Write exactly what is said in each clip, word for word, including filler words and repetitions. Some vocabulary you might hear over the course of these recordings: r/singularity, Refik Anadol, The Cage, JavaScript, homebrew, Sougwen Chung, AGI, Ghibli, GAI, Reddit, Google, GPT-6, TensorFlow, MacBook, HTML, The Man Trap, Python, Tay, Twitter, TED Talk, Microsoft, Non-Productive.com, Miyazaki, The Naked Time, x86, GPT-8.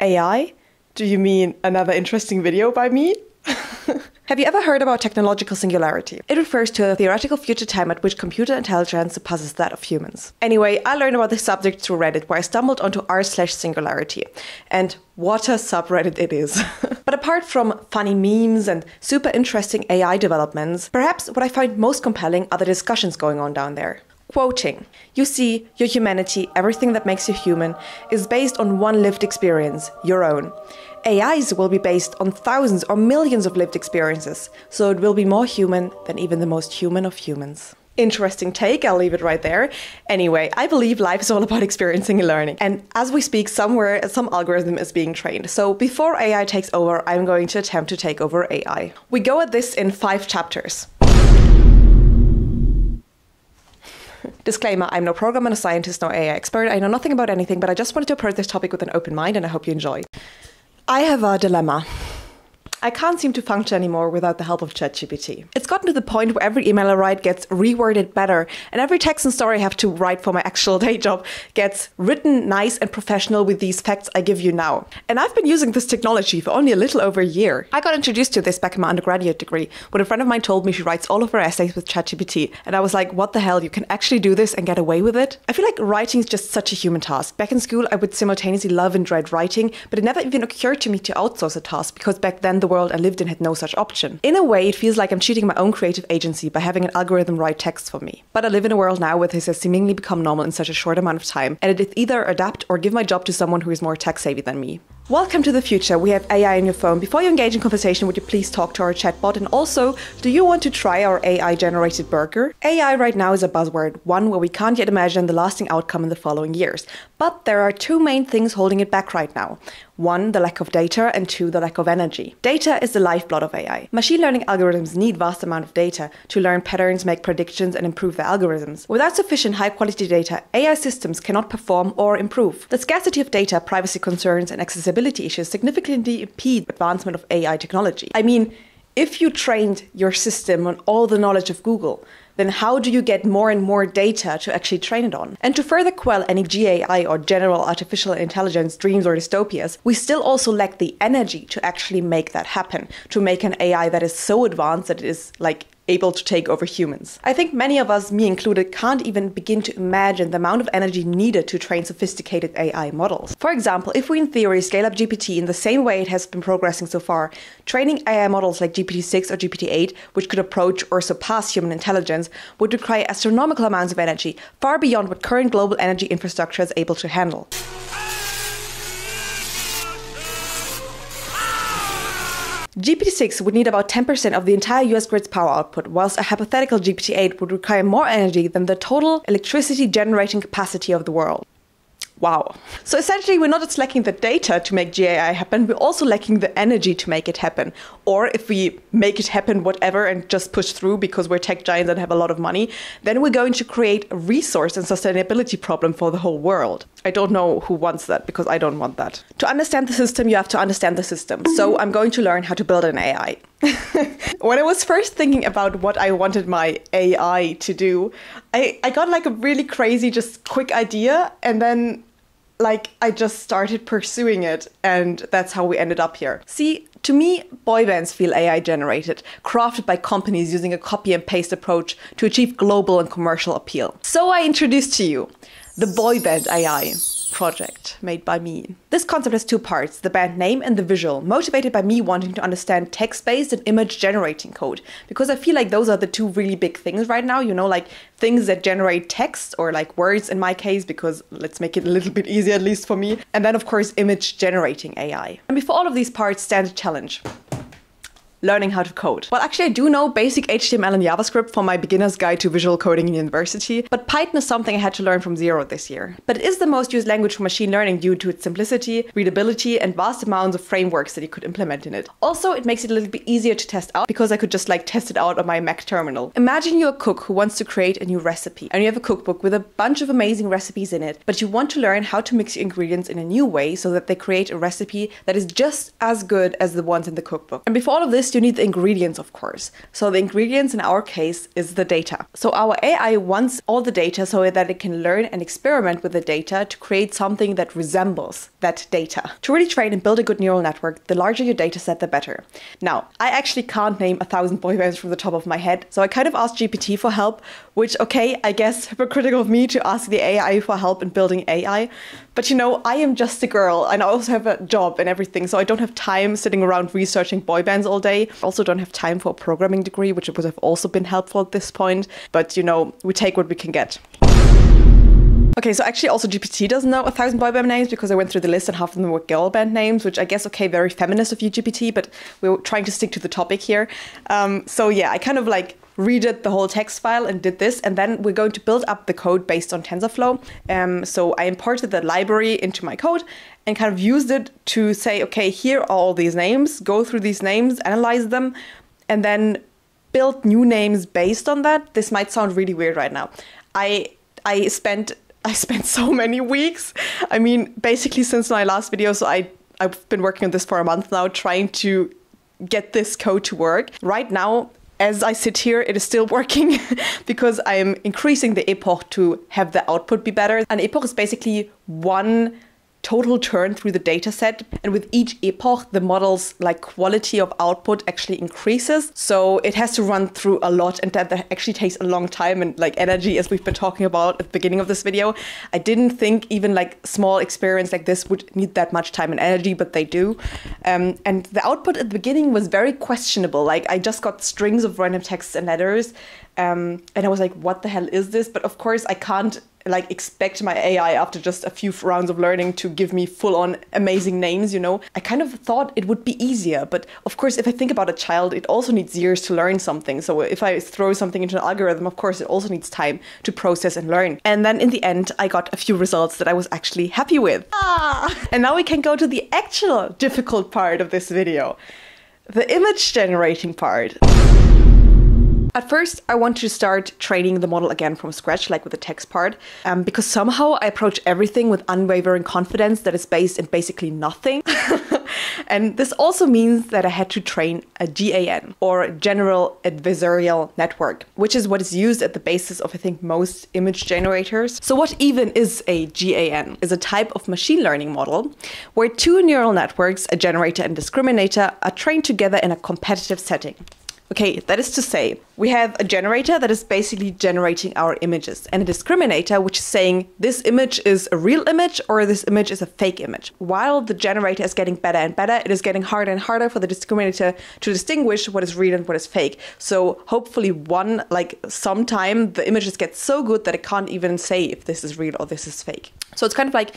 A I? Do you mean another interesting video by me? Have you ever heard about technological singularity? It refers to a theoretical future time at which computer intelligence surpasses that of humans. Anyway, I learned about this subject through Reddit, where I stumbled onto r slash singularity. And what a subreddit it is. But apart from funny memes and super interesting A I developments, perhaps what I find most compelling are the discussions going on down there. Quoting, "You see, your humanity, everything that makes you human, is based on one lived experience, your own. A Is will be based on thousands or millions of lived experiences, so it will be more human than even the most human of humans." Interesting take, I'll leave it right there. Anyway, I believe life is all about experiencing and learning. And as we speak, somewhere, some algorithm is being trained. So before A I takes over, I'm going to attempt to take over A I. We go at this in five chapters. Disclaimer, I'm no programmer, no scientist, no A I expert. I know nothing about anything, but I just wanted to approach this topic with an open mind, and I hope you enjoy. I have a dilemma. I can't seem to function anymore without the help of ChatGPT. It's gotten to the point where every email I write gets reworded better, and every text and story I have to write for my actual day job gets written nice and professional with these facts I give you now. And I've been using this technology for only a little over a year. I got introduced to this back in my undergraduate degree, when a friend of mine told me she writes all of her essays with ChatGPT, and I was like, what the hell, you can actually do this and get away with it? I feel like writing is just such a human task. Back in school, I would simultaneously love and dread writing, but it never even occurred to me to outsource a task, because back then the The world I lived in had no such option. In a way, it feels like I'm cheating my own creative agency by having an algorithm write text for me. But I live in a world now where this has seemingly become normal in such a short amount of time, and it is either adapt or give my job to someone who is more tech-savvy than me. Welcome to the future. We have A I in your phone. Before you engage in conversation, would you please talk to our chatbot? And also, do you want to try our A I-generated burger? A I right now is a buzzword, one where we can't yet imagine the lasting outcome in the following years. But there are two main things holding it back right now. One, the lack of data, and two, the lack of energy. Data is the lifeblood of A I. Machine learning algorithms need vast amount of data to learn patterns, make predictions, and improve their algorithms. Without sufficient high-quality data, A I systems cannot perform or improve. The scarcity of data, privacy concerns, and accessibility issues significantly impede advancement of A I technology. I mean, if you trained your system on all the knowledge of Google, then how do you get more and more data to actually train it on? And to further quell any G A I or general artificial intelligence dreams or dystopias, we still also lack the energy to actually make that happen, to make an A I that is so advanced that it is like able to take over humans. I think many of us, me included, can't even begin to imagine the amount of energy needed to train sophisticated A I models. For example, if we in theory scale up G P T in the same way it has been progressing so far, training A I models like G P T six or G P T eight, which could approach or surpass human intelligence, would require astronomical amounts of energy, far beyond what current global energy infrastructure is able to handle. G P T six would need about ten percent of the entire U S grid's power output, whilst a hypothetical G P T eight would require more energy than the total electricity generating capacity of the world. Wow. So essentially, we're not just lacking the data to make G A I happen, we're also lacking the energy to make it happen. Or if we make it happen, whatever, and just push through because we're tech giants and have a lot of money, then we're going to create a resource and sustainability problem for the whole world. I don't know who wants that, because I don't want that. To understand the system, you have to understand the system. So I'm going to learn how to build an A I. When I was first thinking about what I wanted my A I to do, I, I got like a really crazy, just quick idea, and then like I just started pursuing it, and that's how we ended up here. See, to me, boy bands feel A I generated, crafted by companies using a copy and paste approach to achieve global and commercial appeal. So I introduced to you the boy band A I project made by me. This concept has two parts, the band name and the visual, motivated by me wanting to understand text-based and image-generating code, because I feel like those are the two really big things right now, you know, like things that generate text, or like words in my case, because let's make it a little bit easier, at least for me, and then of course image-generating A I. And before all of these parts stands a challenge. Learning how to code. Well, actually, I do know basic H T M L and JavaScript from my beginner's guide to visual coding in university, but Python is something I had to learn from zero this year. But it is the most used language for machine learning due to its simplicity, readability, and vast amounts of frameworks that you could implement in it. Also, it makes it a little bit easier to test out, because I could just like test it out on my Mac terminal. Imagine you're a cook who wants to create a new recipe, and you have a cookbook with a bunch of amazing recipes in it, but you want to learn how to mix your ingredients in a new way so that they create a recipe that is just as good as the ones in the cookbook. And before all of this, you need the ingredients, of course. So the ingredients in our case is the data. So our A I wants all the data so that it can learn and experiment with the data to create something that resembles that data. To really train and build a good neural network, the larger your data set, the better. Now, I actually can't name a thousand boy bands from the top of my head, so I kind of asked G P T for help, which, okay, I guess hypocritical of me to ask the A I for help in building A I, but you know, I am just a girl and I also have a job and everything, so I don't have time sitting around researching boy bands all day. I also don't have time for a programming degree, which would have also been helpful at this point, but you know, we take what we can get. Okay, so actually also G P T doesn't know a thousand boy band names because I went through the list and half of them were girl band names, which I guess, okay, very feminist of you, G P T, but we're trying to stick to the topic here. Um, so yeah, I kind of like redid the whole text file and did this, and then we're going to build up the code based on TensorFlow. Um, so I imported the library into my code and kind of used it to say, okay, here are all these names, go through these names, analyze them, and then build new names based on that. This might sound really weird right now. I I spent... I spent so many weeks, I mean, basically since my last video, so I, I've been working on this for a month now, trying to get this code to work. Right now, as I sit here, it is still working because I'm increasing the epoch to have the output be better. An epoch is basically one total turn through the data set, and with each epoch the model's like quality of output actually increases, so it has to run through a lot, and that, that actually takes a long time and like energy, as we've been talking about at the beginning of this video. I didn't think even like small experiments like this would need that much time and energy, but they do. Um, and the output at the beginning was very questionable, like I just got strings of random texts and letters, um, and I was like, what the hell is this? But of course I can't like expect my A I after just a few rounds of learning to give me full-on amazing names, you know? I kind of thought it would be easier, but of course if I think about a child, it also needs years to learn something. So if I throw something into an algorithm, of course it also needs time to process and learn. And then in the end, I got a few results that I was actually happy with. Ah! And now we can go to the actual difficult part of this video, the image generating part. At first, I want to start training the model again from scratch, like with the text part, um, because somehow I approach everything with unwavering confidence that is based in basically nothing. And this also means that I had to train a GAN, or General Adversarial Network, which is what is used at the basis of, I think, most image generators. So what even is a GAN? It's a type of machine learning model where two neural networks, a generator and discriminator, are trained together in a competitive setting. Okay, that is to say, we have a generator that is basically generating our images, and a discriminator which is saying this image is a real image or this image is a fake image. While the generator is getting better and better, it is getting harder and harder for the discriminator to distinguish what is real and what is fake. So hopefully one, like sometime, the images get so good that it can't even say if this is real or this is fake. So it's kind of like,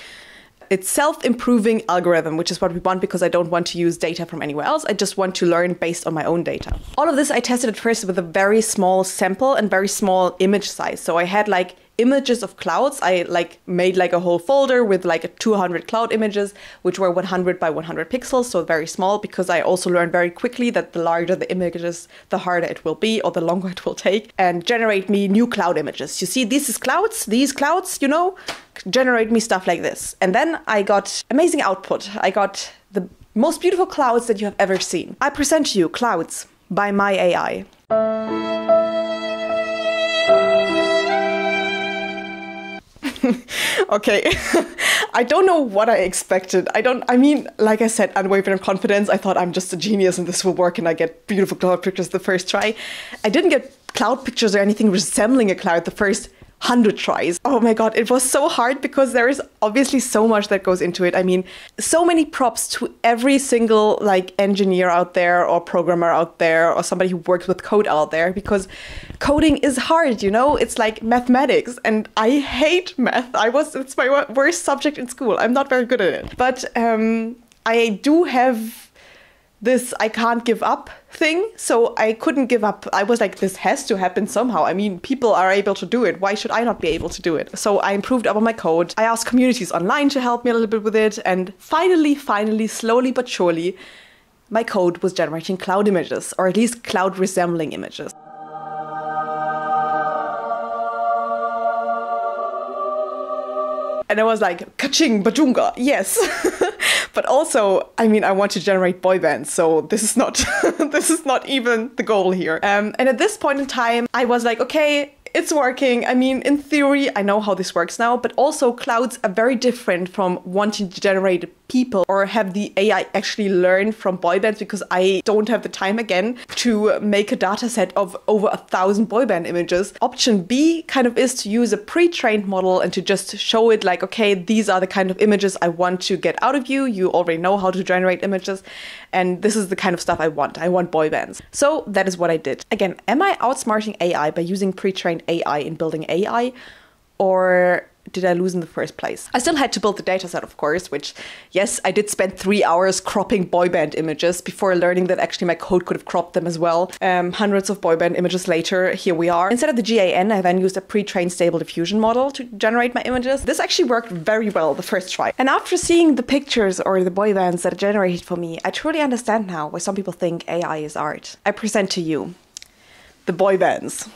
it's self-improving algorithm, which is what we want, because I don't want to use data from anywhere else. I just want to learn based on my own data. All of this I tested at first with a very small sample and very small image size. So I had like images of clouds. I like made like a whole folder with like two hundred cloud images, which were one hundred by one hundred pixels. So very small, because I also learned very quickly that the larger the images, the harder it will be, or the longer it will take, and generate me new cloud images. You see, this is clouds, these clouds, you know? Generate me stuff like this. And then I got amazing output. I got the most beautiful clouds that you have ever seen. I present to you Clouds by my A I. Okay, I don't know what I expected. I don't, I mean, like I said, unwavering confidence. I thought I'm just a genius and this will work and I get beautiful cloud pictures the first try. I didn't get cloud pictures or anything resembling a cloud the first hundred tries. Oh my god, it was so hard because there is obviously so much that goes into it. I mean, so many props to every single like engineer out there, or programmer out there, or somebody who works with code out there, because coding is hard, you know? It's like mathematics, and I hate math. I was, it's my worst subject in school. I'm not very good at it. But um, I do have this I can't give up thing, so I couldn't give up. I was like, this has to happen somehow. I mean, people are able to do it. Why should I not be able to do it? So I improved upon my code. I asked communities online to help me a little bit with it. And finally, finally, slowly but surely, my code was generating cloud images, or at least cloud resembling images. And I was like, ka-ching, bajunga, yes. But also, I mean, I want to generate boy bands, so this is not this is not even the goal here. Um, and at this point in time, I was like, okay, it's working. I mean, in theory, I know how this works now, but also clouds are very different from wanting to generate people or have the A I actually learn from boy bands, because I don't have the time again to make a data set of over a thousand boy band images. Option B kind of is to use a pre-trained model and to just show it like, okay, these are the kind of images I want to get out of you. You already know how to generate images. And this is the kind of stuff I want. I want boy bands. So that is what I did. Again, am I outsmarting A I by using pre-trained A I in building A I? Or did I lose in the first place? I still had to build the dataset, of course, which, yes, I did spend three hours cropping boy band images before learning that actually my code could have cropped them as well. Um, hundreds of boy band images later, here we are. Instead of the GAN, I then used a pre-trained stable diffusion model to generate my images. This actually worked very well the first try. And after seeing the pictures or the boy bands that are generated for me, I truly understand now why some people think A I is art. I present to you the boy bands.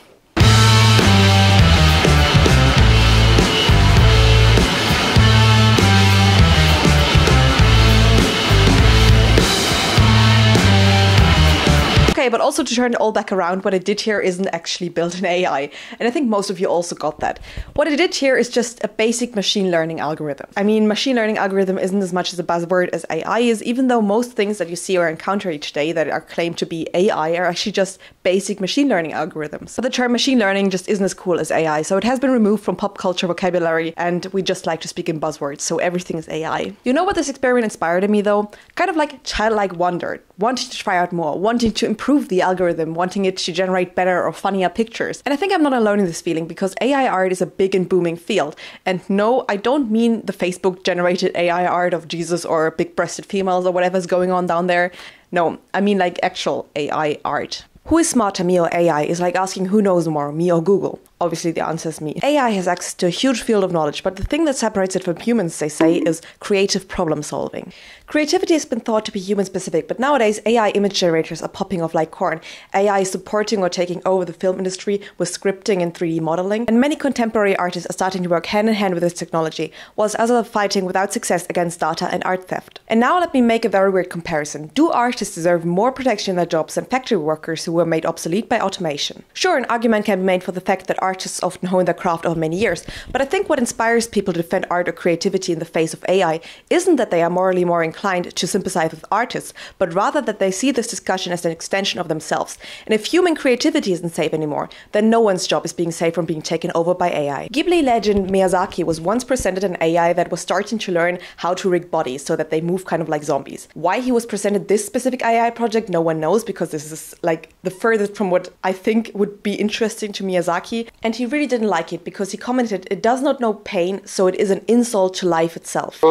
But also, to turn it all back around, what I did here isn't actually build an A I. And I think most of you also got that. What I did here is just a basic machine learning algorithm. I mean, machine learning algorithm isn't as much as a buzzword as A I is, even though most things that you see or encounter each day that are claimed to be A I are actually just basic machine learning algorithms. But the term machine learning just isn't as cool as A I, so it has been removed from pop culture vocabulary, and we just like to speak in buzzwords, so everything is A I. You know what this experiment inspired in me, though? Kind of like childlike wonder, wanting to try out more, wanting to improve the algorithm, wanting it to generate better or funnier pictures. And I think I'm not alone in this feeling, because A I art is a big and booming field. And no, I don't mean the Facebook generated A I art of Jesus or big-breasted females or whatever's going on down there. No, I mean like actual A I art. Who is smarter, me or A I, is like asking who knows more, me or Google. Obviously the answer is me. A I has access to a huge field of knowledge, but the thing that separates it from humans, they say, is creative problem solving. Creativity has been thought to be human specific, but nowadays A I image generators are popping off like corn. A I is supporting or taking over the film industry with scripting and three D modeling, and many contemporary artists are starting to work hand in hand with this technology, whilst others are fighting without success against data and art theft. And now let me make a very weird comparison. Do artists deserve more protection in their jobs than factory workers who were made obsolete by automation? Sure, an argument can be made for the fact that artists often hone their craft over many years, but I think what inspires people to defend art or creativity in the face of A I isn't that they are morally more inclined to sympathize with artists, but rather that they see this discussion as an extension of themselves. And if human creativity isn't safe anymore, then no one's job is being safe from being taken over by A I. Ghibli legend Miyazaki was once presented an A I that was starting to learn how to rig bodies so that they move kind of like zombies. Why he was presented this specific A I project, no one knows, because this is like the furthest from what I think would be interesting to Miyazaki, and he really didn't like it because he commented, it does not know pain, so it is an insult to life itself.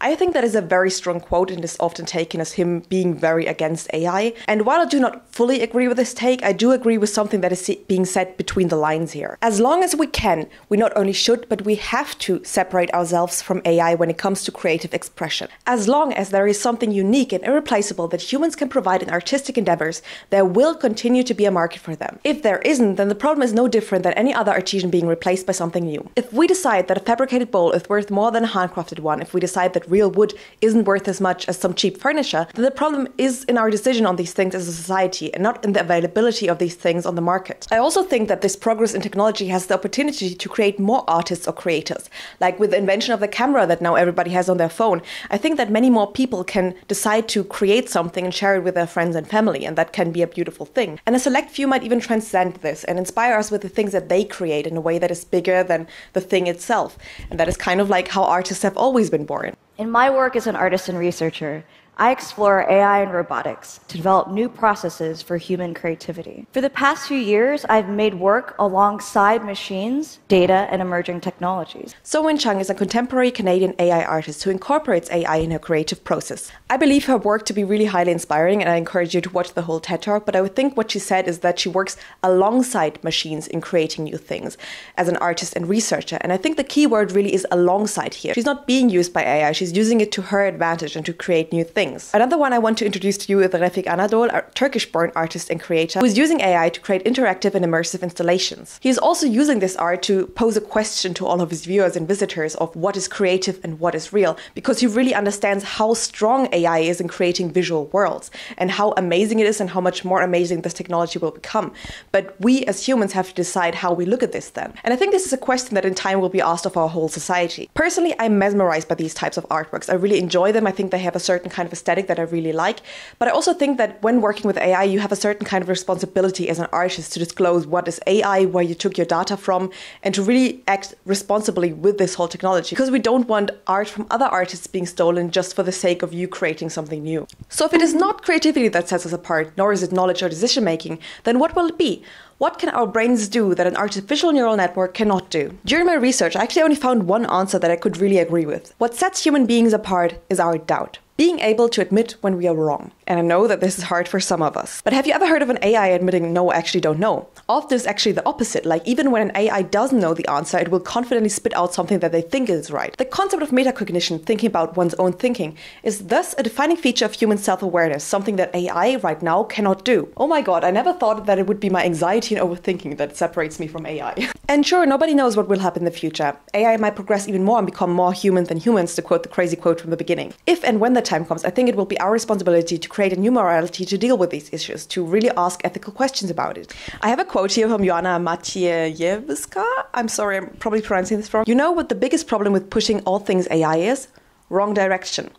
I think that is a very strong quote and is often taken as him being very against A I. And while I do not fully agree with this take, I do agree with something that is being said between the lines here. As long as we can, we not only should, but we have to separate ourselves from A I when it comes to creative expression. As long as there is something unique and irreplaceable that humans can provide in artistic endeavors, there will continue to be a market for them. If there isn't, then the problem is no different than any other artisan being replaced by something new. If we decide that a fabricated bowl is worth more than a handcrafted one, if we decide that real wood isn't worth as much as some cheap furniture, then the problem is in our decision on these things as a society and not in the availability of these things on the market. I also think that this progress in technology has the opportunity to create more artists or creators. Like with the invention of the camera that now everybody has on their phone, I think that many more people can decide to create something and share it with their friends and family, and that can be a beautiful thing. And a select few might even transcend this and inspire us with the things that they create in a way that is bigger than the thing itself. And that is kind of like how artists have always been born. In my work as an artist and researcher, I explore A I and robotics to develop new processes for human creativity. For the past few years, I've made work alongside machines, data, and emerging technologies. Sougwen Chung is a contemporary Canadian A I artist who incorporates A I in her creative process. I believe her work to be really highly inspiring, and I encourage you to watch the whole TED Talk, but I would think what she said is that she works alongside machines in creating new things as an artist and researcher, and I think the key word really is alongside here. She's not being used by A I, she's using it to her advantage and to create new things. things. Another one I want to introduce to you is Refik Anadol, a Turkish-born artist and creator who is using A I to create interactive and immersive installations. He is also using this art to pose a question to all of his viewers and visitors of what is creative and what is real, because he really understands how strong A I is in creating visual worlds and how amazing it is and how much more amazing this technology will become. But we as humans have to decide how we look at this then. And I think this is a question that in time will be asked of our whole society. Personally, I'm mesmerized by these types of artworks. I really enjoy them. I think they have a certain kind of aesthetic that I really like. But I also think that when working with A I, you have a certain kind of responsibility as an artist to disclose what is A I, where you took your data from, and to really act responsibly with this whole technology. Because we don't want art from other artists being stolen just for the sake of you creating something new. So if it is not creativity that sets us apart, nor is it knowledge or decision making, then what will it be? What can our brains do that an artificial neural network cannot do? During my research, I actually only found one answer that I could really agree with. What sets human beings apart is our doubt. Being able to admit when we are wrong. And I know that this is hard for some of us. But have you ever heard of an A I admitting, no, I actually don't know? Often it's actually the opposite. Like even when an A I doesn't know the answer, it will confidently spit out something that they think is right. The concept of metacognition, thinking about one's own thinking, is thus a defining feature of human self-awareness, something that A I right now cannot do. Oh my God, I never thought that it would be my anxiety and overthinking that separates me from A I. And sure, nobody knows what will happen in the future. A I might progress even more and become more human than humans, to quote the crazy quote from the beginning. If and when the time comes, I think it will be our responsibility to create a new morality to deal with these issues, to really ask ethical questions about it. I have a quote here from Joanna Maciejewska. I'm sorry, I'm probably pronouncing this wrong. You know what the biggest problem with pushing all things A I is? Wrong direction.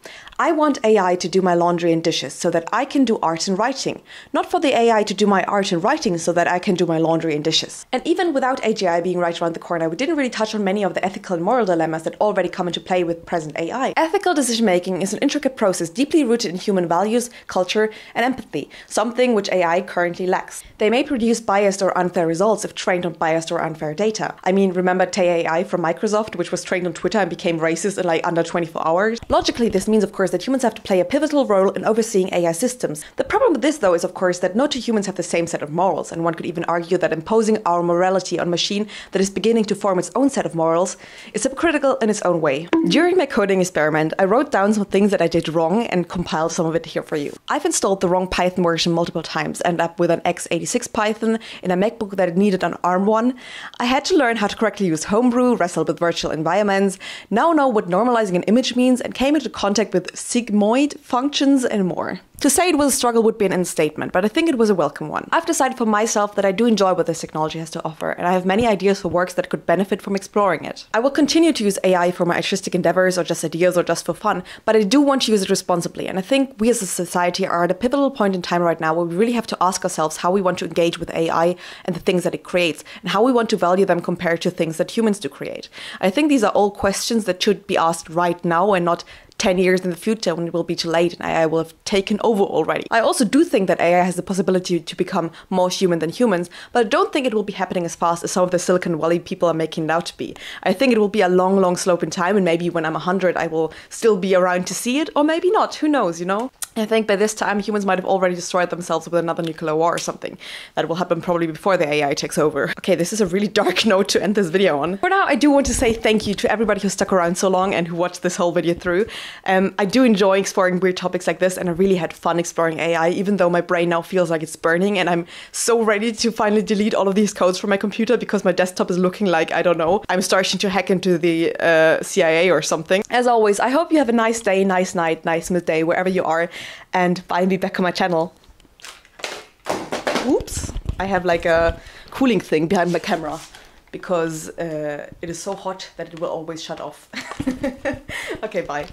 I want A I to do my laundry and dishes so that I can do art and writing, not for the A I to do my art and writing so that I can do my laundry and dishes. And even without A G I being right around the corner, we didn't really touch on many of the ethical and moral dilemmas that already come into play with present A I. Ethical decision-making is an intricate process deeply rooted in human values, culture, and empathy, something which A I currently lacks. They may produce biased or unfair results if trained on biased or unfair data. I mean, remember Tay A I from Microsoft, which was trained on Twitter and became racist in like under twenty-four hours? Logically, this means, of course, that humans have to play a pivotal role in overseeing A I systems. The problem with this, though, is of course that not two humans have the same set of morals, and one could even argue that imposing our morality on a machine that is beginning to form its own set of morals is hypocritical in its own way. During my coding experiment, I wrote down some things that I did wrong and compiled some of it here for you. I've installed the wrong Python version multiple times, ended up with an x eighty-six Python in a MacBook that needed an ARM one. I had to learn how to correctly use homebrew, wrestle with virtual environments, now know what normalizing an image means, and came into contact with sigmoid functions and more. To say it was a struggle would be an understatement, but I think it was a welcome one. I've decided for myself that I do enjoy what this technology has to offer, and I have many ideas for works that could benefit from exploring it. I will continue to use A I for my artistic endeavors or just ideas or just for fun, but I do want to use it responsibly, and I think we as a society are at a pivotal point in time right now where we really have to ask ourselves how we want to engage with A I and the things that it creates, and how we want to value them compared to things that humans do create. I think these are all questions that should be asked right now and not ten years in the future when it will be too late and A I will have taken over already. I also do think that A I has the possibility to become more human than humans, but I don't think it will be happening as fast as some of the Silicon Valley people are making it out to be. I think it will be a long, long slope in time, and maybe when I'm a hundred I will still be around to see it, or maybe not, who knows, you know? I think by this time humans might have already destroyed themselves with another nuclear war or something. That will happen probably before the A I takes over. Okay, this is a really dark note to end this video on. For now, I do want to say thank you to everybody who stuck around so long and who watched this whole video through. Um, I do enjoy exploring weird topics like this, and I really had fun exploring A I, even though my brain now feels like it's burning and I'm so ready to finally delete all of these codes from my computer because my desktop is looking like, I don't know, I'm starting to hack into the uh, C I A or something. As always, I hope you have a nice day, nice night, nice midday, wherever you are, and find me back on my channel. Oops, I have like a cooling thing behind my camera, because uh, it is so hot that it will always shut off. Okay, bye.